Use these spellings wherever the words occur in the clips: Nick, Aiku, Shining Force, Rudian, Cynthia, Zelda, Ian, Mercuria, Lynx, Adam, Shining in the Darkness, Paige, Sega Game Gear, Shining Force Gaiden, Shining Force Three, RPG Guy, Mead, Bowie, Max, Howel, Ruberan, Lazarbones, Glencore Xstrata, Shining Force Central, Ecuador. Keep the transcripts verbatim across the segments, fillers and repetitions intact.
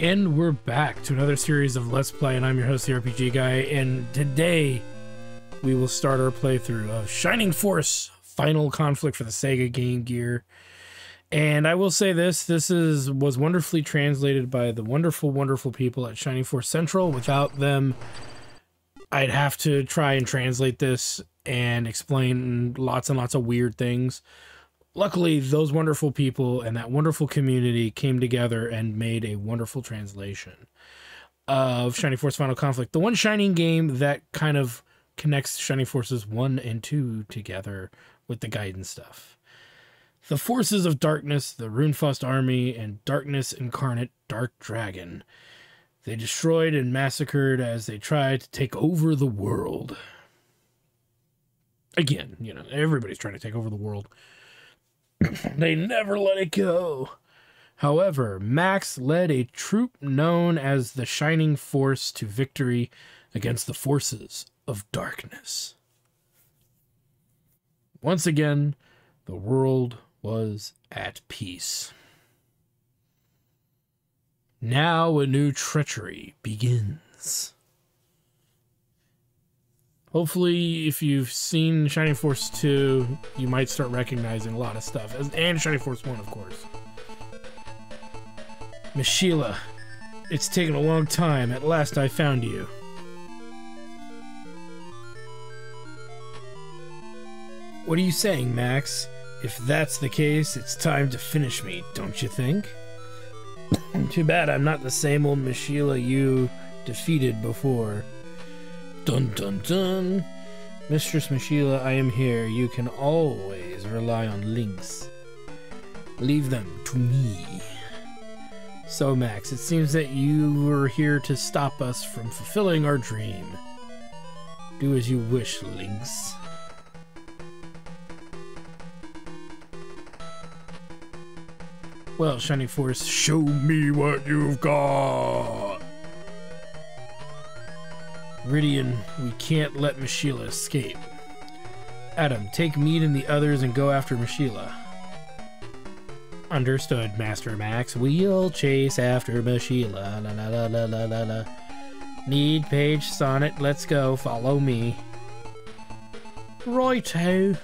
And we're back to another series of Let's Play, and I'm your host, the R P G Guy, and today we will start our playthrough of Shining Force Final Conflict for the Sega Game Gear. And I will say this, this is was wonderfully translated by the wonderful, wonderful people at Shining Force Central. Without them, I'd have to try and translate this and explain lots and lots of weird things. Luckily, those wonderful people and that wonderful community came together and made a wonderful translation of Shining Force Final Conflict, the one Shining game that kind of connects Shining Forces one and two together with the Gaiden stuff. The forces of darkness, the Runefust Army, and darkness incarnate Dark Dragon, they destroyed and massacred as they tried to take over the world. Again, you know, everybody's trying to take over the world. They never let it go. However, Max led a troop known as the Shining Force to victory against the forces of darkness. Once again, the world was at peace. Now a new treachery begins. Hopefully, if you've seen Shining Force two, you might start recognizing a lot of stuff. And Shining Force one, of course. Mishaela, it's taken a long time. At last I found you. What are you saying, Max? If that's the case, it's time to finish me, don't you think? Too bad I'm not the same old Mishaela you defeated before. Dun dun dun! Mistress Mishaela, I am here. You can always rely on Lynx. Leave them to me. So, Max, it seems that you were here to stop us from fulfilling our dream. Do as you wish, Lynx. Well, Shining Force, show me what you've got! Rudian, we can't let Mishaela escape. Adam, take Mead and the others and go after Mishaela. Understood, Master Max. We'll chase after Mishaela. La la la la la la la. Need Paige, Sonnet, let's go. Follow me. Righto.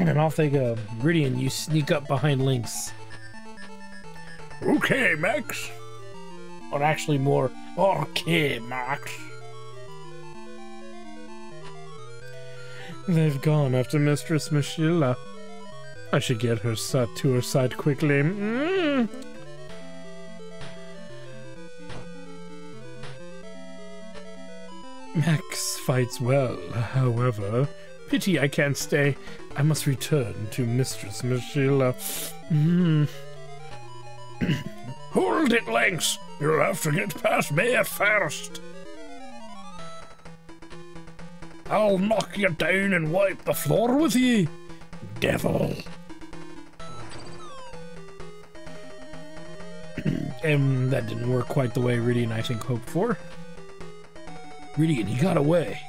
And off they go. Rudian, you sneak up behind Lynx. Okay, Max. Or actually more, okay, Max. They've gone after Mistress Mishaela. I should get her sat to her side quickly. Mm. Max fights well, however. Pity I can't stay. I must return to Mistress Mishaela. Mm. Hold it, Lynx! You'll have to get past me first! I'll knock you down and wipe the floor with ye, devil! And that didn't work quite the way Rudian, I think, hoped for. Rudian, he got away.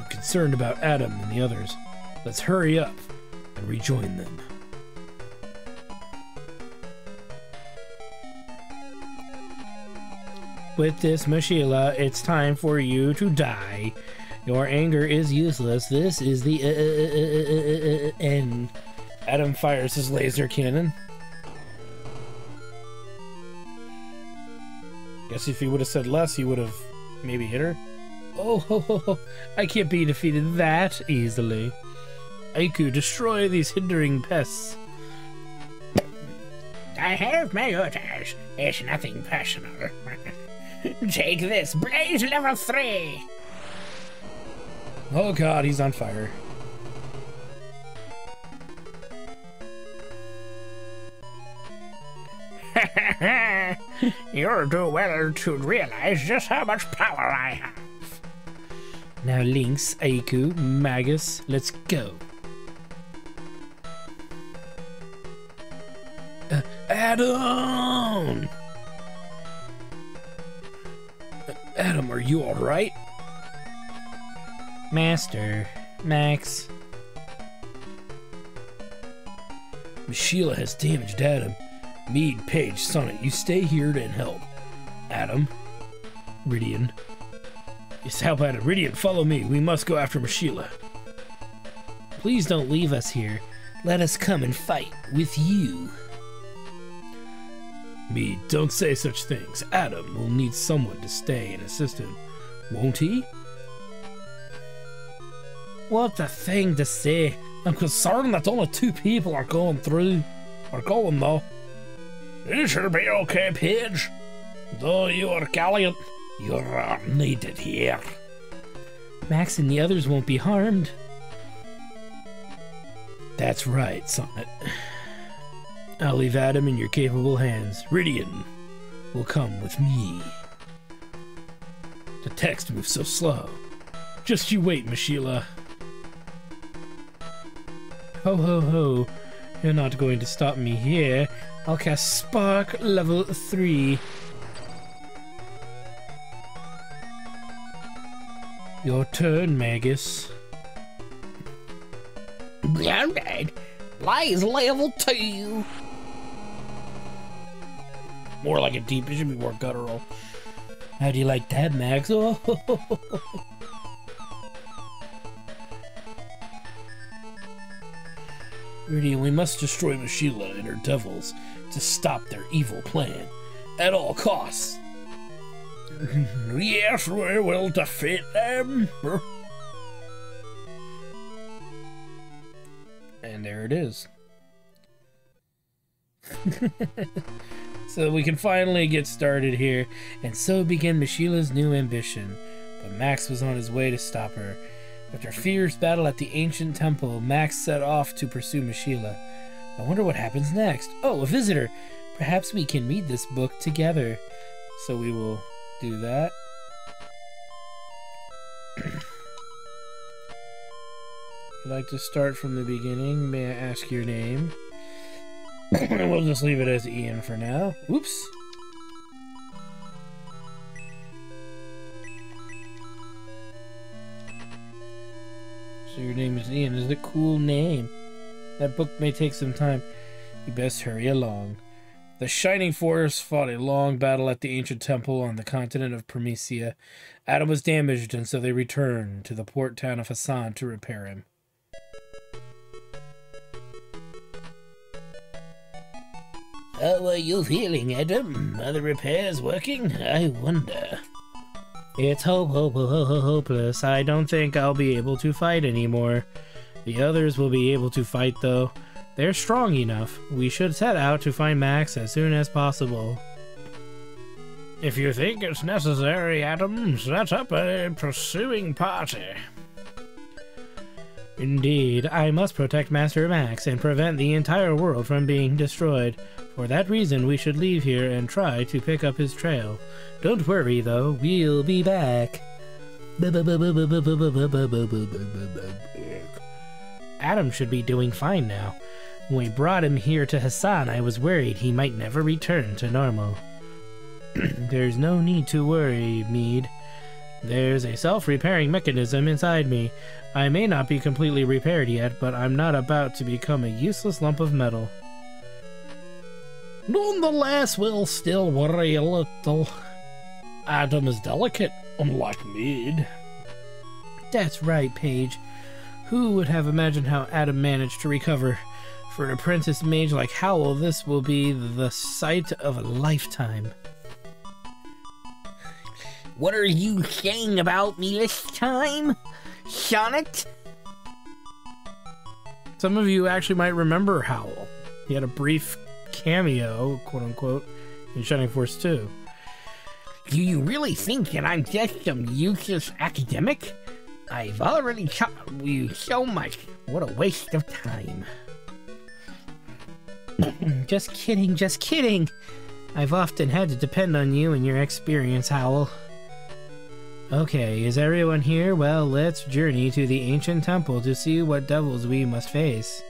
I'm concerned about Adam and the others. Let's hurry up and rejoin them. With this, Mishaela, it's time for you to die. Your anger is useless. This is the uh, uh, uh, uh, uh, uh, end. Adam fires his laser cannon. Guess if he would have said less, he would have maybe hit her. Oh, ho, ho, ho. I can't be defeated that easily. Aiku, destroy these hindering pests. I have my orders. It's nothing personal. Take this, blaze level three! Oh god, he's on fire. Ha ha ha! You'll do well to realize just how much power I have. Now Lynx, Aiku, Magus, let's go. Uh, Adam! Adam, are you alright? Master, Max. Mishaela has damaged Adam. Mead, Paige, Sonnet, you stay here and help. Adam, Rudian. Yes, help Adam. Rudian, follow me. We must go after Mishaela. Please don't leave us here. Let us come and fight with you. Mead, don't say such things. Adam will need someone to stay and assist him, won't he? What a thing to say. I'm concerned that only two people are going through. Are going though. You should be okay, Paige. Though you are gallant, you are needed here. Max and the others won't be harmed. That's right, Sonnet. I'll leave Adam in your capable hands. Rudian will come with me. The text moves so slow. Just you wait, Mishaela. Ho ho ho. You're not going to stop me here. I'll cast Spark level three. Your turn, Magus. Alright. Blaze level two. More like a deep, it should be more guttural. How do you like that, Max? Oh, ho, ho, ho, ho. Rudian, we must destroy Mishaela and her devils to stop their evil plan, at all costs. Yes, we will defeat them. And there it is. So we can finally get started here, and so began Mishaela's new ambition. But Max was on his way to stop her. After a fierce battle at the ancient temple, Max set off to pursue Mishaela. I wonder what happens next. Oh, a visitor! Perhaps we can read this book together. So we will do that. I'd like to start from the beginning. May I ask your name? We'll just leave it as Ian for now. Oops! So your name is Ian. This is a cool name. That book may take some time. You best hurry along. The Shining Force fought a long battle at the ancient temple on the continent of Promethea. Adam was damaged, and so they returned to the port town of Hassan to repair him. How are you feeling, Adam? Are the repairs working? I wonder. It's hope, hope, hope, hope, hopeless. I don't think I'll be able to fight anymore. The others will be able to fight, though. They're strong enough. We should set out to find Max as soon as possible. If you think it's necessary, Adam, set up a pursuing party. Indeed, I must protect Master Max and prevent the entire world from being destroyed. For that reason, we should leave here and try to pick up his trail. Don't worry, though. We'll be back. Adam should be doing fine now. When we brought him here to Hassan, I was worried he might never return to normal. There's no need to worry, Mead. There's a self-repairing mechanism inside me. I may not be completely repaired yet, but I'm not about to become a useless lump of metal. Nonetheless, we'll still worry a little. Adam is delicate, unlike Mead. That's right, Paige. Who would have imagined how Adam managed to recover? For an apprentice mage like Howel, this will be the sight of a lifetime. What are you saying about me this time, Sonnet? Some of you actually might remember Howel. He had a brief cameo, quote-unquote, in Shining Force two. Do you really think that I'm just some useless academic? I've already taught you so much. What a waste of time. Just kidding, just kidding. I've often had to depend on you and your experience, Howel. Okay, is everyone here? Well, let's journey to the ancient temple to see what devils we must face.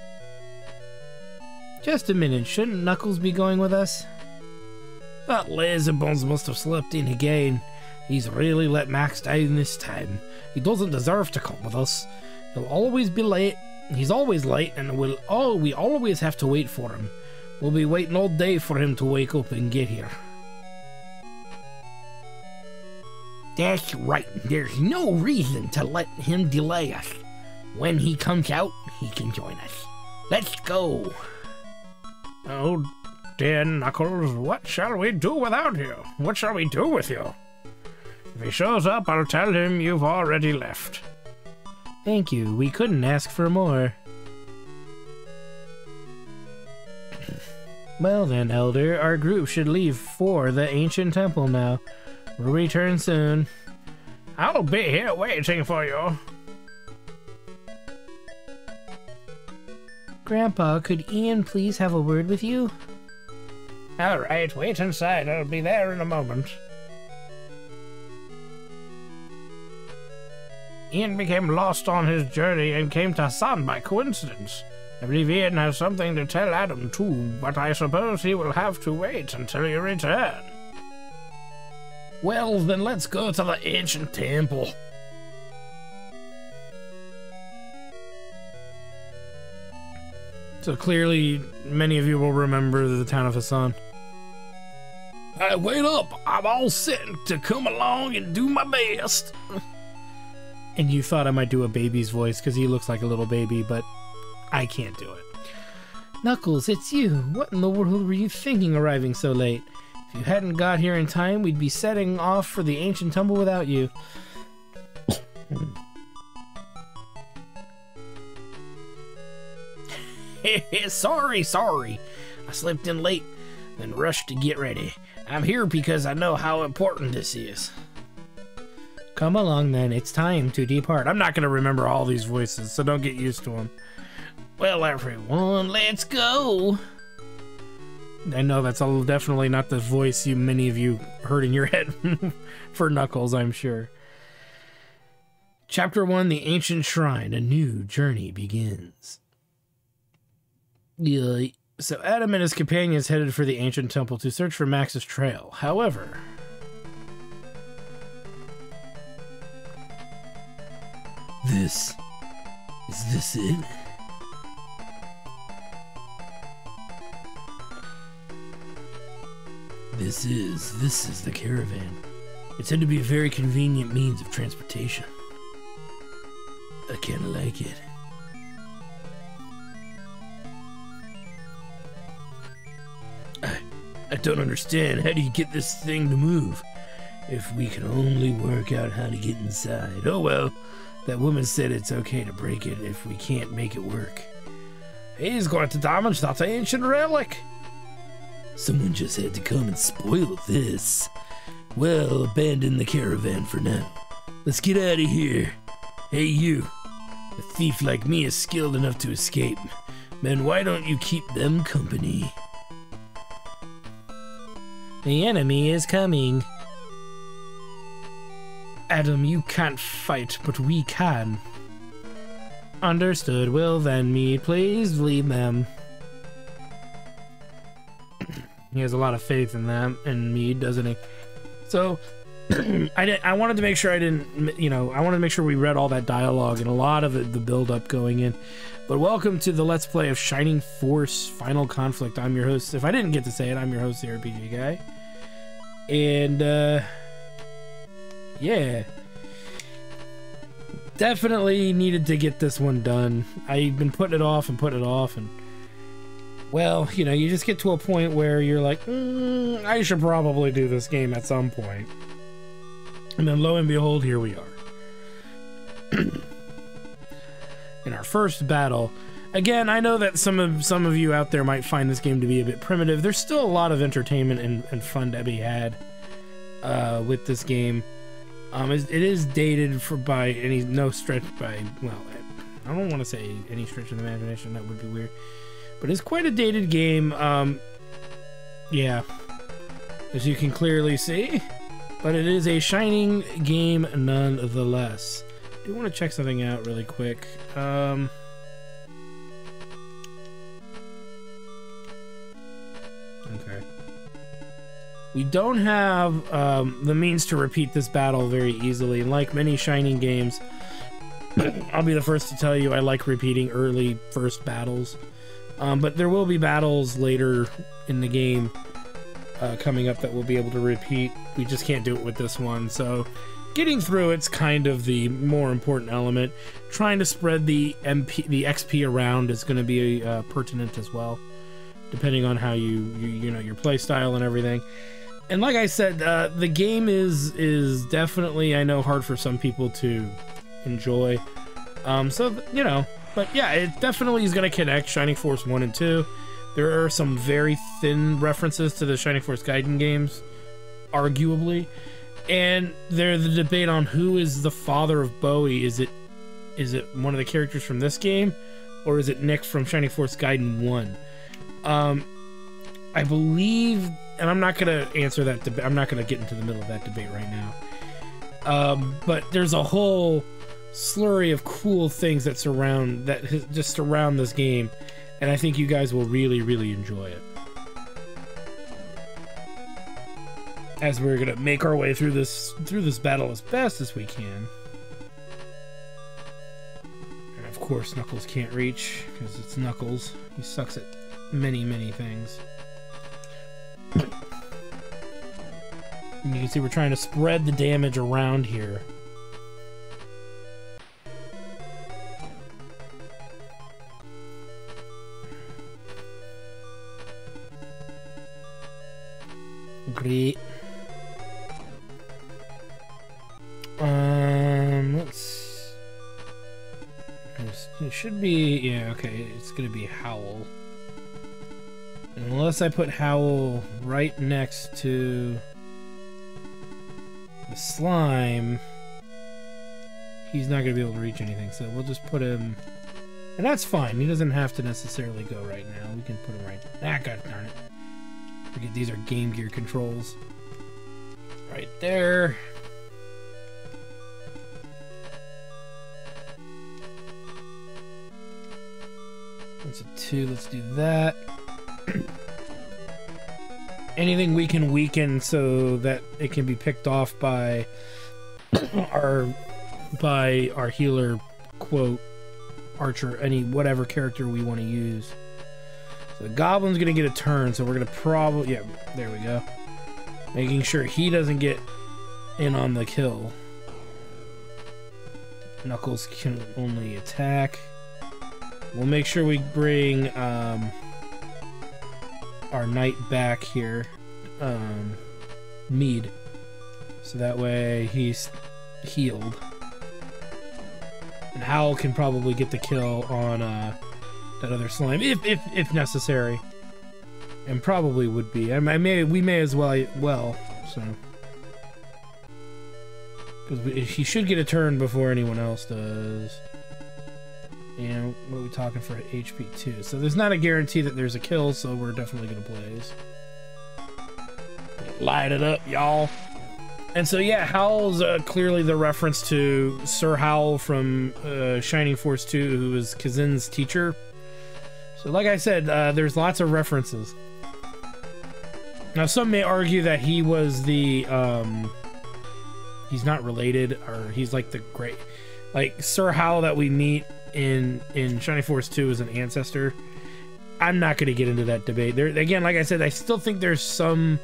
Just a minute, shouldn't Knuckles be going with us? But Lazarbones must have slept in again. He's really let Max down this time. He doesn't deserve to come with us. He'll always be late. He's always late, and we'll all, we always have to wait for him. We'll be waiting all day for him to wake up and get here. That's right. There's no reason to let him delay us. When he comes out, he can join us. Let's go. Oh, dear Knuckles, what shall we do without you? What shall we do with you? If he shows up, I'll tell him you've already left. Thank you. We couldn't ask for more. Well then, Elder, our group should leave for the ancient temple now. We'll return soon. I'll be here waiting for you. Grandpa, could Ian please have a word with you? Alright, wait inside. I'll be there in a moment. Ian became lost on his journey and came to Hassan by coincidence. I believe Ian has something to tell Adam too, but I suppose he will have to wait until you return. Well, then let's go to the ancient temple. So clearly, many of you will remember the town of Hassan. Hey, wait up! I'm all set to come along and do my best! And you thought I might do a baby's voice because he looks like a little baby, but I can't do it. Knuckles, it's you. What in the world were you thinking arriving so late? If you hadn't got here in time, we'd be setting off for the ancient temple without you. sorry, sorry. I slept in late, then rushed to get ready. I'm here because I know how important this is. Come along then, it's time to depart. I'm not going to remember all these voices, so don't get used to them. Well everyone, let's go! I know that's all definitely not the voice you many of you heard in your head for Knuckles, I'm sure. Chapter one, The Ancient Shrine, A New Journey Begins. So Adam and his companions headed for the ancient temple to search for Max's trail. However... This... Is this it? This is... This is the caravan. It said to be a very convenient means of transportation. I kinda like it. I... I don't understand. How do you get this thing to move? If we can only work out how to get inside. Oh well. That woman said it's okay to break it if we can't make it work. He's going to damage that ancient relic! Someone just had to come and spoil this. Well, abandon the caravan for now. Let's get out of here. Hey you! A thief like me is skilled enough to escape. Man, why don't you keep them company? The enemy is coming. Adam, you can't fight, but we can. Understood. Well then, Mead, please leave them. He has a lot of faith in them and Mead, doesn't he? So, I did, I wanted to make sure I didn't, you know, I wanted to make sure we read all that dialogue and a lot of it, the build-up going in. But welcome to the Let's Play of Shining Force Final Conflict. I'm your host. If I didn't get to say it, I'm your host, the R P G Guy. And, uh... yeah, definitely needed to get this one done. I've been putting it off and putting it off, and well, you know, you just get to a point where you're like, mm, I should probably do this game at some point. And then lo and behold, here we are. In our first battle, again, I know that some of some of you out there might find this game to be a bit primitive. There's still a lot of entertainment and, and fun to be had uh, with this game. Um, it is dated for by any no stretch by well, I don't want to say any stretch of the imagination. That would be weird, but it's quite a dated game. Um, yeah, as you can clearly see, but it is a shining game nonetheless. I do want to check something out really quick. Um, okay. We don't have um, the means to repeat this battle very easily, and like many Shining games, I'll be the first to tell you I like repeating early first battles. Um, but there will be battles later in the game uh, coming up that we'll be able to repeat. We just can't do it with this one. So getting through it's kind of the more important element. Trying to spread the M P, the X P around is going to be uh, pertinent as well, depending on how you, you you know your play style and everything. And like I said, uh, the game is is definitely, I know, hard for some people to enjoy. Um, so you know. But yeah, it definitely is going to connect Shining Force one and two. There are some very thin references to the Shining Force Gaiden games, arguably. And there's the debate on who is the father of Bowie. Is it is it one of the characters from this game? Or is it Nick from Shining Force Gaiden one? Um, I believe... And I'm not going to answer that debate. I'm not going to get into the middle of that debate right now. Um, but there's a whole... slurry of cool things that surround that just surround this game, and I think you guys will really really enjoy it as we're gonna make our way through this through this battle as fast as we can. And of course Knuckles can't reach because it's Knuckles. He sucks at many many things. And you can see we're trying to spread the damage around here. Great. Um, let's. It should be. Yeah, okay. It's gonna be Howel. Unless I put Howel right next to the slime, he's not gonna be able to reach anything. So we'll just put him. And that's fine. He doesn't have to necessarily go right now. We can put him right. Ah, god darn it. Forget these are Game Gear controls. Right there. That's a two. Let's do that. Anything we can weaken so that it can be picked off by our by our healer, quote, archer, any whatever character we want to use. The goblin's gonna get a turn, so we're gonna probably... Yeah, there we go. Making sure he doesn't get in on the kill. Knuckles can only attack. We'll make sure we bring um, our knight back here. Um, Mead. So that way he's healed. And Howel can probably get the kill on... Uh, that other slime, if, if, if necessary, and probably would be. I may, we may as well, well, so, because he should get a turn before anyone else does. And what are we talking for? H P two. So there's not a guarantee that there's a kill, so we're definitely gonna blaze. Light it up, y'all. And so yeah, Howel's uh, clearly the reference to Sir Howel from uh, Shining Force two, who was Kazin's teacher. So like I said, uh, there's lots of references. Now some may argue that he was the, um, he's not related, or he's like the great, like Sir Howel that we meet in, in Shining Force two is an ancestor. I'm not going to get into that debate. There, again, like I said, I still think there's some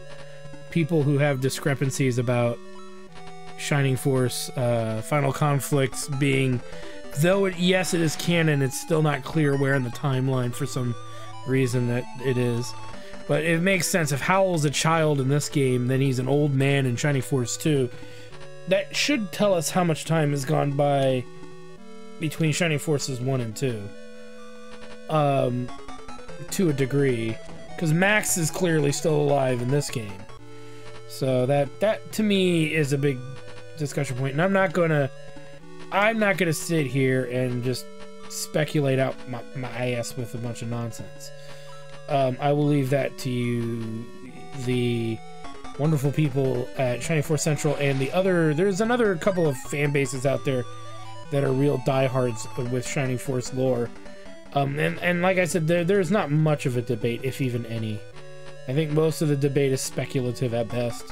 people who have discrepancies about Shining Force uh, Final Conflicts being... Though, it, yes, it is canon, it's still not clear where in the timeline for some reason that it is. But it makes sense. If Howel's a child in this game, then he's an old man in Shining Force two. That should tell us how much time has gone by between Shining Forces one and two. Um, to a degree. Because Max is clearly still alive in this game. So that, that, to me, is a big discussion point. And I'm not going to... I'm not going to sit here and just speculate out my, my ass with a bunch of nonsense. Um, I will leave that to you, the wonderful people at Shining Force Central and the other... There's another couple of fan bases out there that are real diehards with Shining Force lore. Um, and, and like I said, there, there's not much of a debate, if even any. I think most of the debate is speculative at best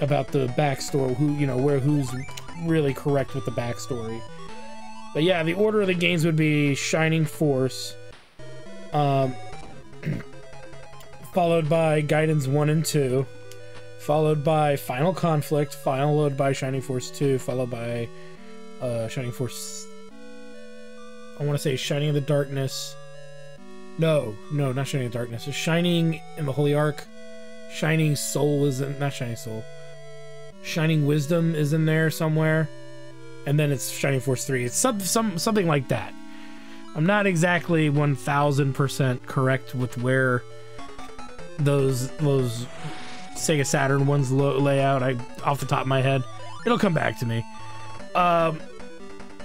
about the backstory, who, you know, where who's... really correct with the backstory. But yeah, the order of the games would be Shining Force, Um, followed by Guidance one and two. Followed by Final Conflict. Followed by Shining Force two. Followed by uh, Shining Force... I want to say Shining in the Darkness. No, no, not Shining in the Darkness. It's Shining in the Holy Ark. Shining Soul is in... Not Shining Soul. Shining Wisdom is in there somewhere. And then it's Shining Force Three. It's some, some, something like that. I'm not exactly one thousand percent correct with where those those Sega Saturn ones lo lay out. I off the top of my head, it'll come back to me. Um,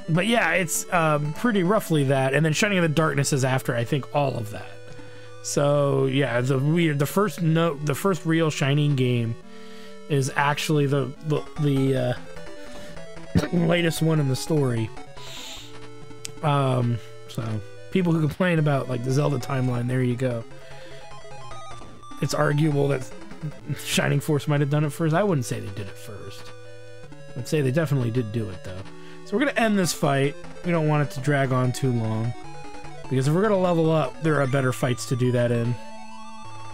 but yeah, it's um, pretty roughly that. And then Shining in the Darkness is after I think all of that. So yeah, the weird the first no the first real Shining game is actually the the. the uh, latest one in the story. Um, so people who complain about like the Zelda timeline, there you go. It's arguable that Shining Force might have done it first. I wouldn't say they did it first. I'd say they definitely did do it though. So we're gonna end this fight. We don't want it to drag on too long, because if we're gonna level up, there are better fights to do that in.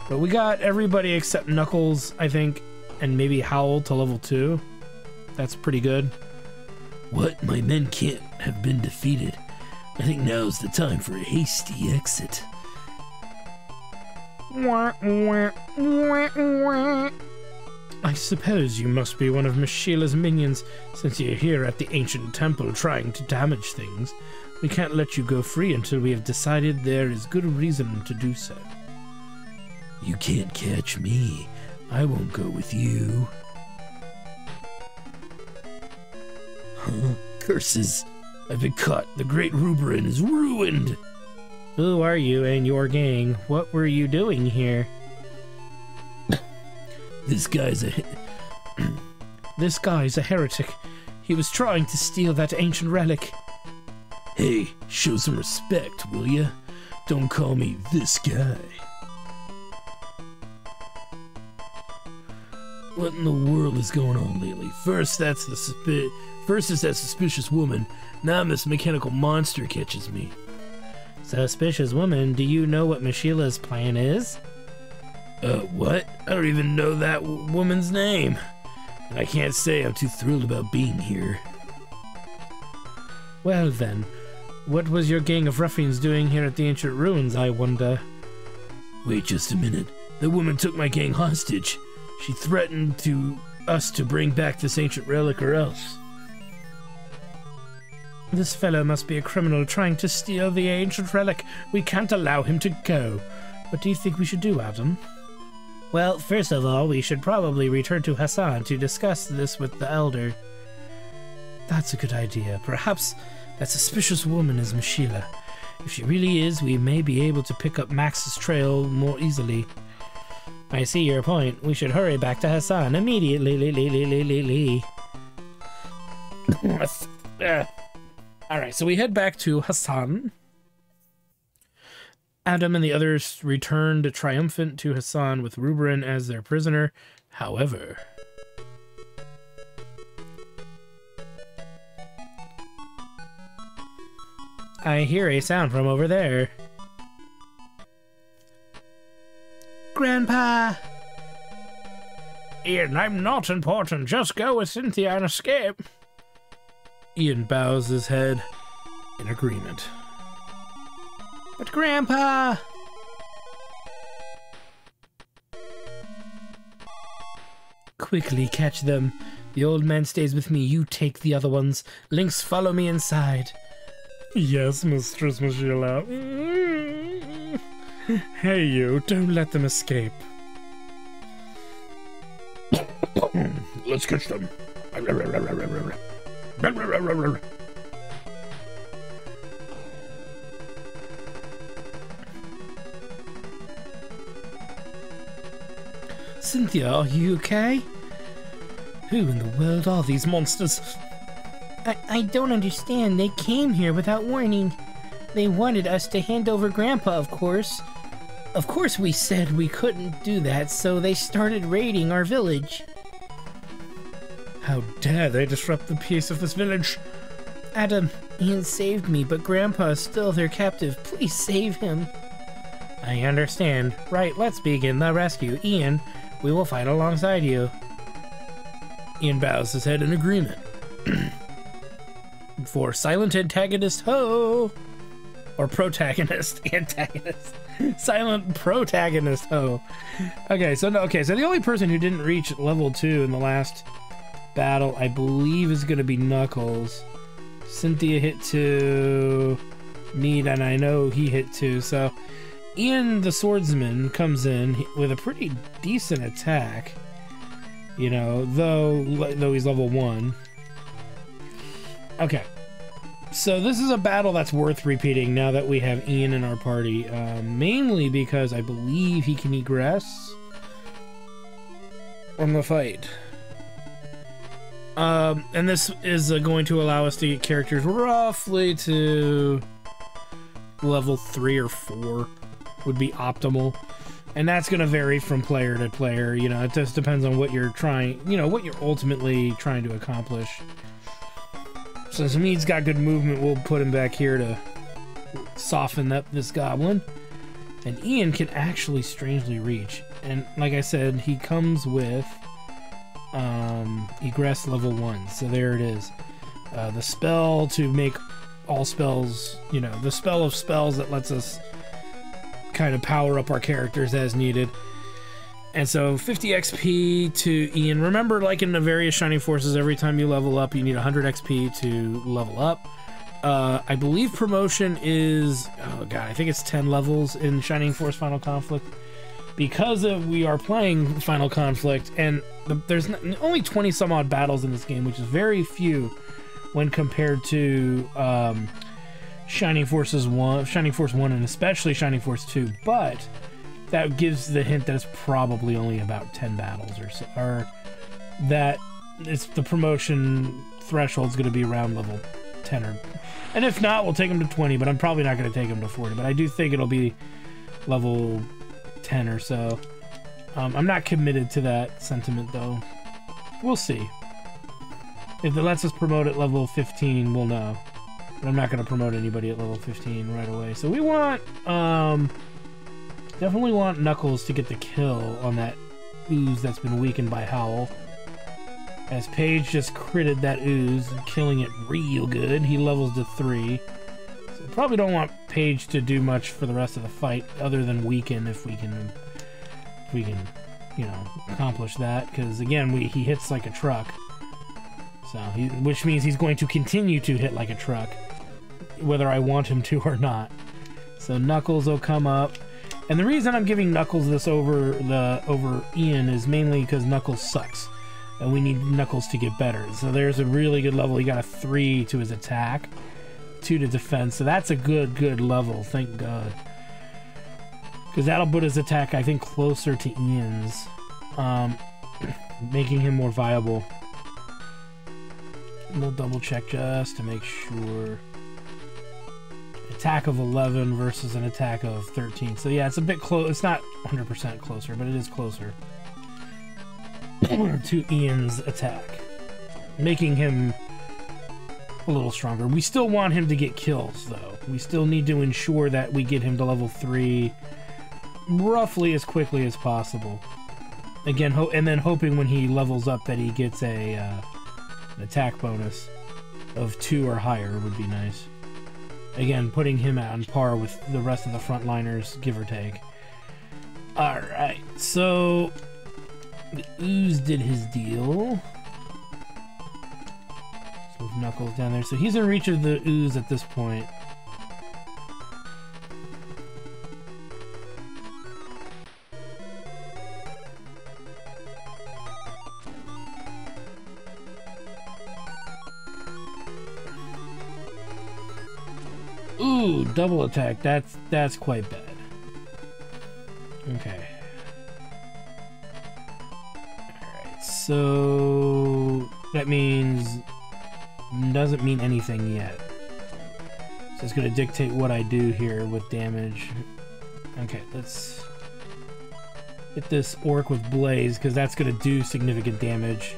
But we got everybody except Knuckles, I think, and maybe Howel to level two. That's pretty good. What? My men can't have been defeated. I think now's the time for a hasty exit. I suppose you must be one of Mishaela's minions, since you're here at the ancient temple trying to damage things. We can't let you go free until we have decided there is good reason to do so. You can't catch me. I won't go with you. Huh? Curses! I've been caught. The great Ruberan is ruined! Who are you and your gang? What were you doing here? This guy's a... This guy's a heretic. He was trying to steal that ancient relic. Hey, show some respect, will ya? Don't call me this guy. What in the world is going on lately? First, that's the suspi- First is that suspicious woman. Now this mechanical monster catches me. Suspicious woman? Do you know what Mishaela's plan is? Uh, what? I don't even know that w woman's name. And I can't say I'm too thrilled about being here. Well then, what was your gang of ruffians doing here at the ancient ruins, I wonder? Wait just a minute. The woman took my gang hostage. She threatened to us to bring back this ancient relic or else. This fellow must be a criminal trying to steal the ancient relic. We can't allow him to go. What do you think we should do, Adam? Well, first of all, we should probably return to Hassan to discuss this with the elder. That's a good idea. Perhaps that suspicious woman is Mishaela. If she really is, we may be able to pick up Max's trail more easily. I see your point. We should hurry back to Hassan immediately. Lee, lee, lee, lee, lee, lee. uh, Alright, so we head back to Hassan. Adam and the others returned triumphant to Hassan with Ruberan as their prisoner. However... I hear a sound from over there. Grandpa! Ian, I'm not important. Just go with Cynthia and escape. Ian bows his head in agreement. But Grandpa! Quickly catch them. The old man stays with me. You take the other ones. Lynx, follow me inside. Yes, Mistress Mishaela. Hey you, don't let them escape. Let's catch them. Cynthia, are you okay? Who in the world are these monsters? I, I don't understand. They came here without warning. They wanted us to hand over Grandpa, of course. Of course we said we couldn't do that, so they started raiding our village. How dare they disrupt the peace of this village? Adam, Ian saved me, but Grandpa is still their captive. Please save him. I understand. Right, let's begin the rescue. Ian, we will fight alongside you. Ian bows his head in agreement. For silent antagonist ho! Or protagonist antagonist. Silent protagonist ho! Okay, so no, okay, so the only person who didn't reach level two in the last battle, I believe, is gonna be Knuckles. Cynthia hit two, Mead, and I know he hit two, so Ian the swordsman comes in with a pretty decent attack, you know, though though he's level one. Okay, so this is a battle that's worth repeating now that we have Ian in our party, uh, mainly because I believe he can egress on the fight. Um, and this is uh, going to allow us to get characters roughly to level three or four would be optimal, and that's going to vary from player to player. You know, it just depends on what you're trying, you know, what you're ultimately trying to accomplish. Since Mead's got good movement, we'll put him back here to soften up this goblin, and Ian can actually strangely reach, and like I said, he comes with um, egress level one, so there it is, uh, the spell to make all spells, you know, the spell of spells that lets us kind of power up our characters as needed. And so fifty X P to Ian. Remember, like in the various Shining Forces, every time you level up, you need one hundred X P to level up. Uh, I believe promotion is, oh god, I think it's ten levels in Shining Force Final Conflict. Because of, we are playing Final Conflict, and the, there's not, only twenty some odd battles in this game, which is very few when compared to um, Shining Forces one, Shining Force one, and especially Shining Force two. But that gives the hint that it's probably only about ten battles or so, or that it's the promotion threshold's going to be around level ten, or, and if not, we'll take them to twenty, but I'm probably not going to take them to forty, but I do think it'll be level ten or so. Um, I'm not committed to that sentiment, though. We'll see. If it lets us promote at level fifteen, we'll know. But I'm not going to promote anybody at level fifteen right away. So we want, um... definitely want Knuckles to get the kill on that ooze that's been weakened by Howel. As Paige just critted that ooze, killing it real good. He levels to three. So probably don't want Paige to do much for the rest of the fight, other than weaken, if we can, if we can, you know, accomplish that. Because again, we he hits like a truck. So he, which means he's going to continue to hit like a truck, whether I want him to or not. So Knuckles will come up. And the reason I'm giving Knuckles this over the over Ian is mainly because Knuckles sucks, and we need Knuckles to get better. So there's a really good level. He got a three to his attack, two to defense. So that's a good, good level, thank God. Because that'll put his attack, I think, closer to Ian's, um, making him more viable. And we'll double check just to make sure. Attack of eleven versus an attack of thirteen. So yeah, it's a bit close. It's not one hundred percent closer, but it is closer to Ian's attack, making him a little stronger. We still want him to get kills, though. We still need to ensure that we get him to level three roughly as quickly as possible. Again, ho and then hoping when he levels up that he gets a uh, an attack bonus of two or higher would be nice. Again, putting him on par with the rest of the frontliners, give or take. Alright, so the ooze did his deal. Let's move Knuckles down there. So he's in reach of the ooze at this point. Ooh, double attack. That's that's quite bad. Okay. Alright, so that means doesn't mean anything yet. So it's gonna dictate what I do here with damage. Okay, let's hit this orc with Blaze, because that's gonna do significant damage.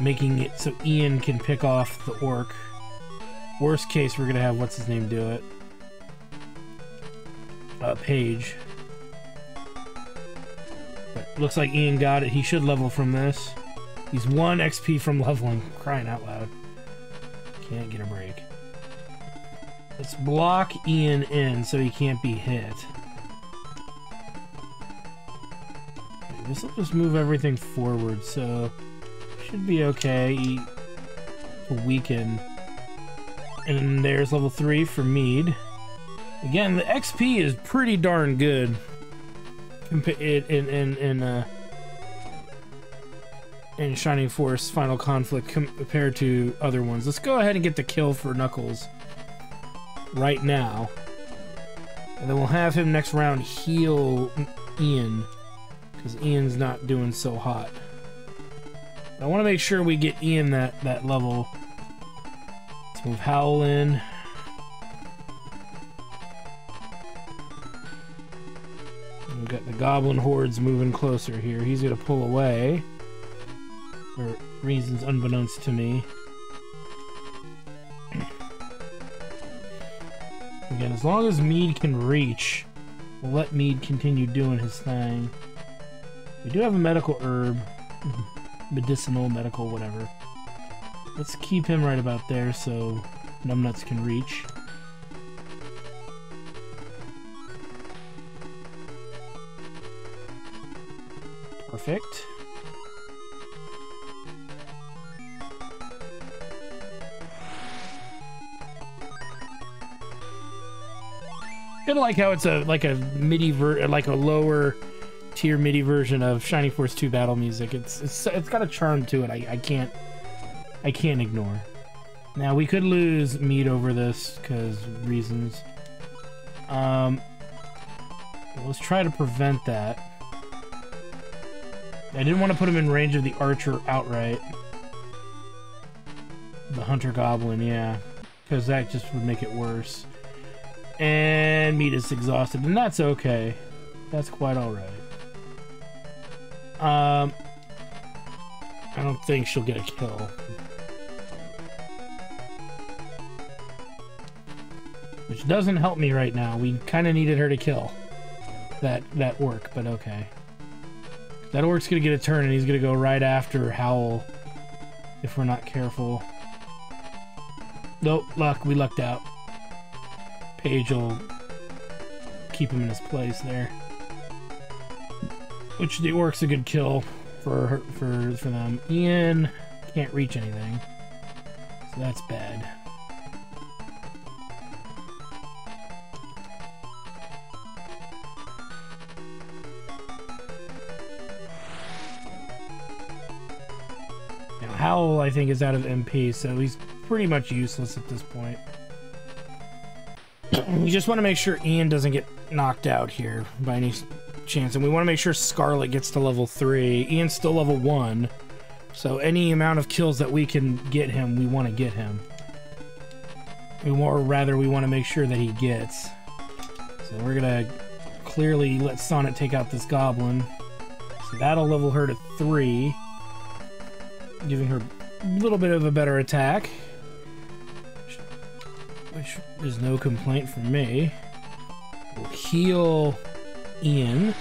Making it so Ian can pick off the orc. Worst case, we're gonna have what's his name do it. uh, Paige. But looks like Ian got it. He should level from this. He's one X P from leveling. I'm crying out loud. Can't get a break. Let's block Ian in so he can't be hit. This will just move everything forward, so should be okay to weaken. And there's level three for Mead. Again, the X P is pretty darn good in in in, in, uh, in Shining Force Final Conflict compared to other ones. Let's go ahead and get the kill for Knuckles right now, and then we'll have him next round heal Ian, because Ian's not doing so hot. I want to make sure we get Ian that, that level. Let's move Howel in. We've got the Goblin Hordes moving closer here. He's going to pull away for reasons unbeknownst to me. Again, as long as Mead can reach, we'll let Mead continue doing his thing. We do have a medical herb. Medicinal, medical, whatever. Let's keep him right about there so Numbnuts can reach. Perfect. Kind of like how it's a like a MIDI ver like a lower tier MIDI version of Shining Force two battle music. It's it's it's got a charm to it. I, I can't I can't ignore. Now we could lose Mead over this because reasons. Um, let's try to prevent that. I didn't want to put him in range of the Archer outright. The Hunter Goblin, yeah, because that just would make it worse. And Meat is exhausted, and that's okay. That's quite alright. Um, I don't think she'll get a kill. Which doesn't help me right now. We kind of needed her to kill that that orc, but okay. That orc's going to get a turn, and he's going to go right after Howel if we're not careful. Nope, luck. We lucked out. Paige will keep him in his place there, which the orc's a good kill for her, for for them. Ian can't reach anything, so that's bad. Now Howel, I think, is out of M P, so he's pretty much useless at this point. You just want to make sure Ian doesn't get knocked out here by any chance, and we want to make sure Scarlet gets to level three. Ian's still level one, so any amount of kills that we can get him, we want to get him. We more, or rather, we want to make sure that he gets. So we're gonna clearly let Sonnet take out this goblin. So that'll level her to three, giving her a little bit of a better attack. Which is no complaint from me. We'll heal Ian.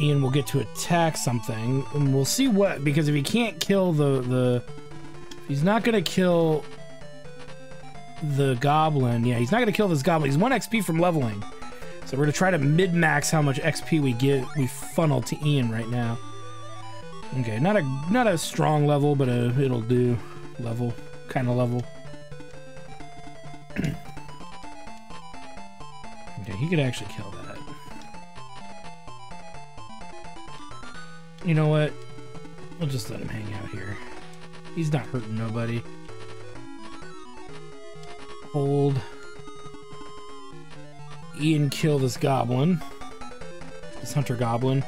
Ian will get to attack something, and we'll see what, because if he can't kill the the he's not gonna kill the goblin. Yeah, he's not gonna kill this goblin. He's one X P from leveling. So we're gonna try to mid-max how much X P we get we funnel to Ian right now. Okay, not a not a strong level, but a it'll do level. Kind of level. Okay, he could actually kill that. You know what? We'll just let him hang out here. He's not hurting nobody. Hold. Ian, kill this goblin. This hunter goblin.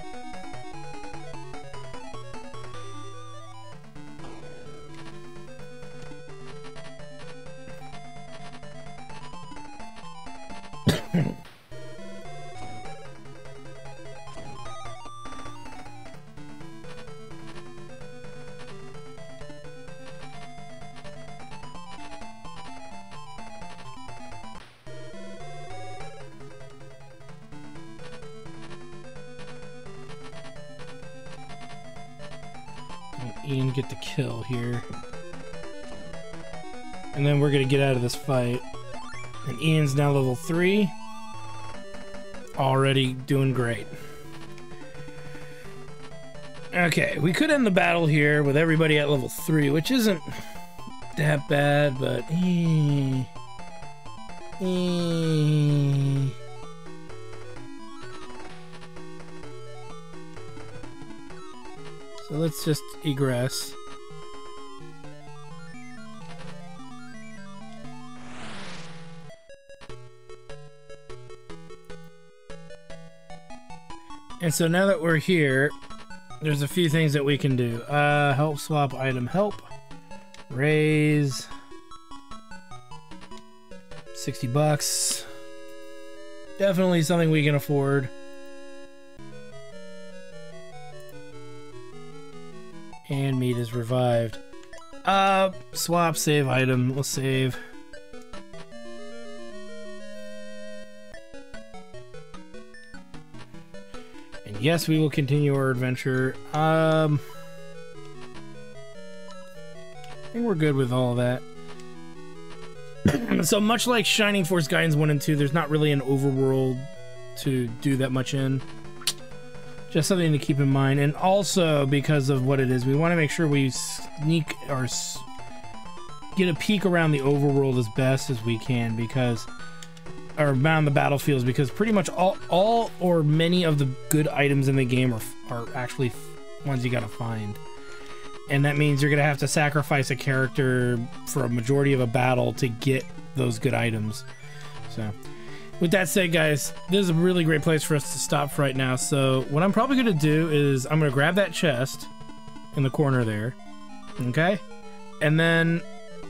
Ian get the kill here. And then we're gonna get out of this fight. And Ian's now level three. Already doing great. Okay, we could end the battle here with everybody at level three, which isn't that bad, but... Eh, eh. So let's just egress. And so now that we're here, there's a few things that we can do. Uh, help swap item help. Raise. sixty bucks. Definitely something we can afford. And Mead is revived. Uh, swap, save item. We'll save. Yes, we will continue our adventure. Um, I think we're good with all that. So much like Shining Force Gaiden one and two, there's not really an overworld to do that much in. Just something to keep in mind. And also, because of what it is, we want to make sure we sneak or s get a peek around the overworld as best as we can, because... or around the battlefields, because pretty much all, all or many of the good items in the game are, are actually ones you gotta find. And that means you're gonna have to sacrifice a character for a majority of a battle to get those good items. So, with that said, guys, this is a really great place for us to stop for right now. So, what I'm probably gonna do is I'm gonna grab that chest in the corner there, okay? And then,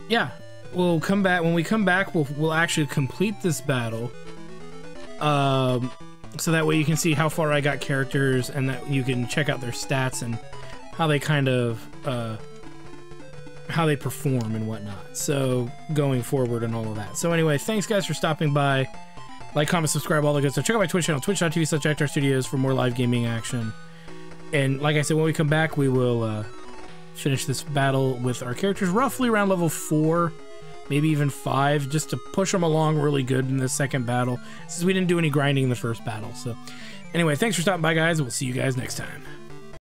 yeah. We'll come back. When we come back, we'll, we'll actually complete this battle. Um, so that way you can see how far I got characters, and that you can check out their stats and how they kind of, uh, how they perform and whatnot. So going forward and all of that. So anyway, thanks guys for stopping by. Like, comment, subscribe, all the good stuff. Check out my Twitch channel, twitch dot T V slash Actor Studios, for more live gaming action. And like I said, when we come back, we will, uh, finish this battle with our characters roughly around level four. Maybe even five, just to push them along really good in the second battle, since we didn't do any grinding in the first battle. So anyway, thanks for stopping by, guys. We'll see you guys next time.